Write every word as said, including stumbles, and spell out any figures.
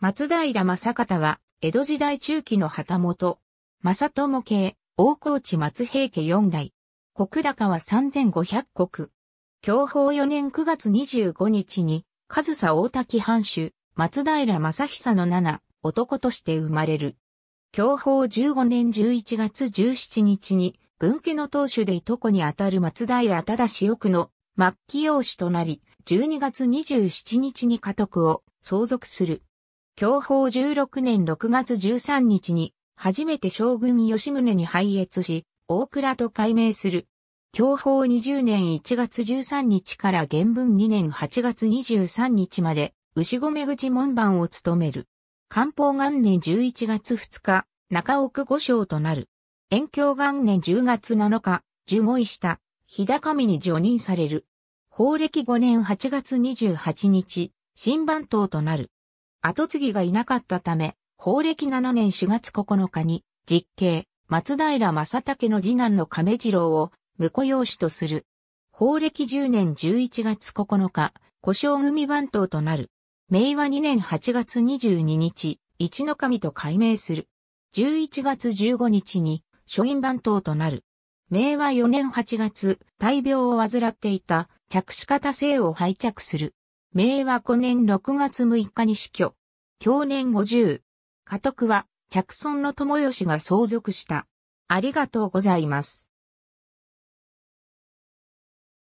松平正方は、江戸時代中期の旗本、正友系、大河内松平家よん代。石高はさんぜんごひゃく石。享保よねんくがつにじゅうごにちに、上総大滝藩主、松平正久の七男として生まれる。享保じゅうごねんじゅういちがつじゅうしちにちに、分家の当主でいとこにあたる松平忠奥の末期養子となり、じゅうにがつにじゅうしちにちに家督を相続する。享保じゅうろくねんろくがつじゅうさんにちに、初めて将軍吉宗に拝謁し、大蔵と改名する。享保にじゅうねんいちがつじゅうさんにちから元文にねんはちがつにじゅうさんにちまで、牛込口門番を務める。寛保元年じゅういちがつふつか、中奥御将となる。延享元年じゅうがつなのか、従五位下、日高見に叙任される。宝暦ごねんはちがつにじゅうはちにち、新番頭となる。後継ぎがいなかったため、宝暦しちねんしがつここのかに、実兄、松平正武の次男の亀次郎を、婿養子とする。宝暦じゅうねんじゅういちがつここのか、小姓組番頭となる。明和にねんはちがつにじゅうににち、一の神と改名する。じゅういちがつじゅうごにちに、書院番頭となる。明和よねんはちがつ、大病を患っていた、着手方姓を拝着する。明和ごねんろくがつむいかに死去。享年ごじゅう。家督は、嫡孫の友義が相続した。ありがとうございます。